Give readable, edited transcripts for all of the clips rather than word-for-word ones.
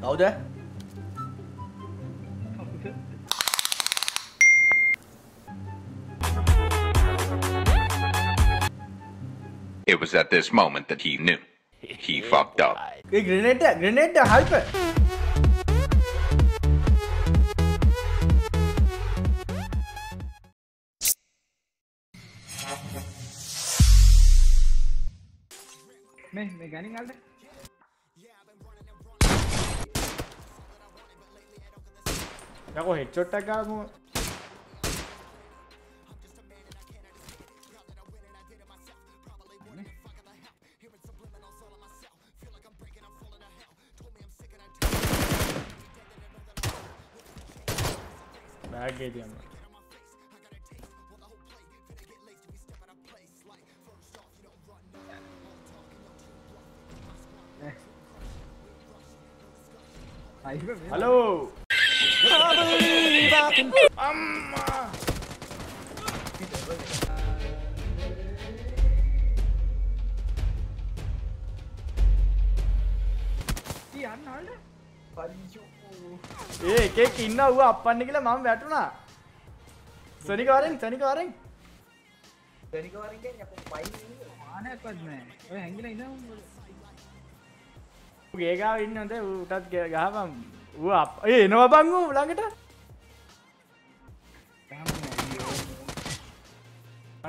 Nấu chứ. It was at this moment that he knew. He fucked up. Cái grenade hái phải. Mày gái đi ngắt đấy. Đã có headshot ta cả mua. I gave him. Hello. I believe I can. Hey, cake in now. Appan nikla mom battu na. Sunny ka varing. Sunny ka varing kya? Apko bike maan hai apad mein. Oye hangi nahi na. Gega inna the utat gega ham. Wo app. Hey, no abangu langeta.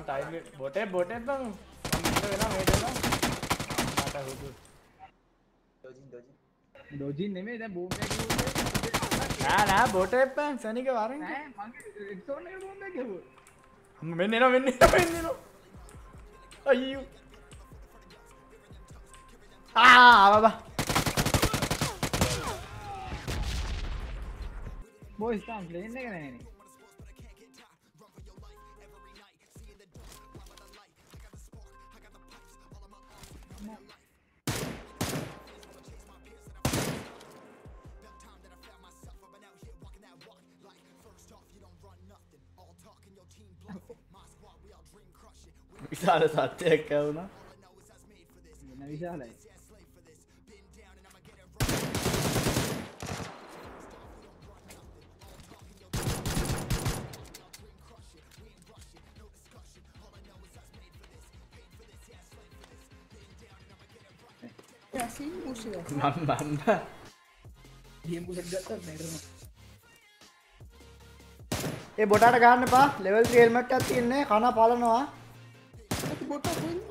Time bote bang. Dojin. Dojin नहीं मेरा boom bag ना ना बोटे पे सनी के बारे में तो नहीं बूम बैग है वो मैंने ना अय्यू बाबा वो इस्ताम प्लेन नहीं करने नहीं विशाल साथ है क्या हो ना विशाल है mamba ये मुझे लगता है ये बोटा गाने पा लेवल 3 हेलमेट का तीन ने खाना पालना हुआ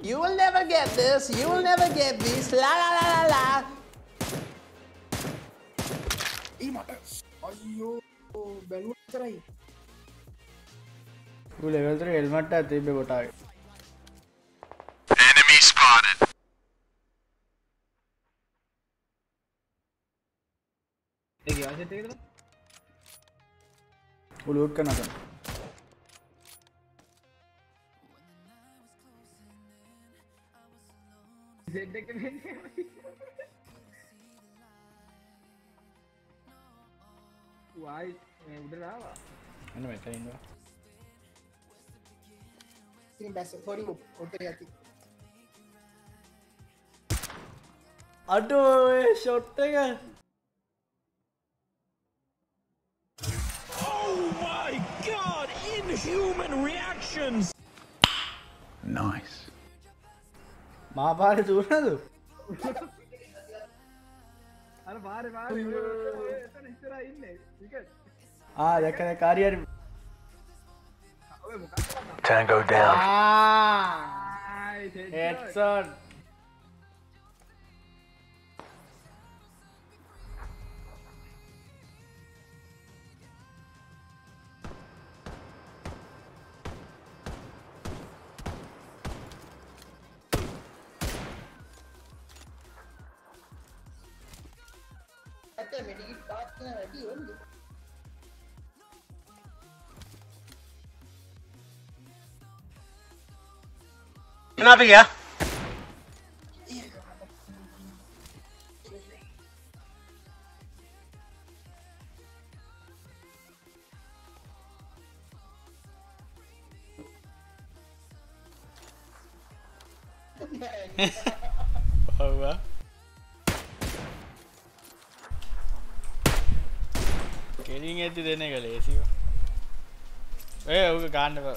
You will never get this. You will never get this. La la la la la. Ayo, Bengal karai. Full level 3 helmet ta tebe bota. Enemy spotted. Dekhi aaj dekhi na. Full loot karna tha. Z देख के Y उधर आवा मैंने बैठा ही ना तीन बैस थोड़ी वो उधर जाती अटो शॉट टेगा Oh my God inhuman reactions Nice Mahabharat उड़ा दो अरे बाहर ऐसा नहीं तेरा इन है ठीक है हां देखा है carrier Tango down Edson I mean, you thought that you wouldn't do it. Another year. Oh, well. Getting it in a lazy. We can't go.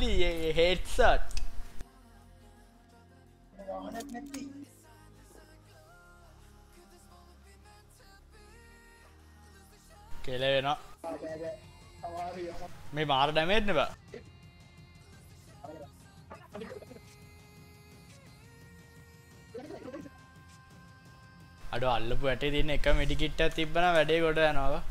They hate such. Okay, let me mark them at never. I don't look at it in a comedy kit at Tibana, a day or another.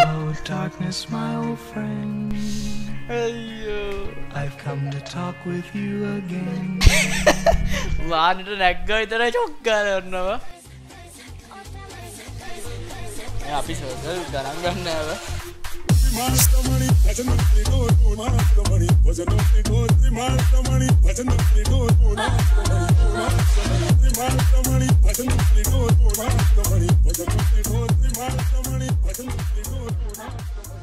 Hello, darkness, my old friend. Hello. I've come to talk with you again. Lad, it's a guy that I don't care about. Yeah, please, I'm going to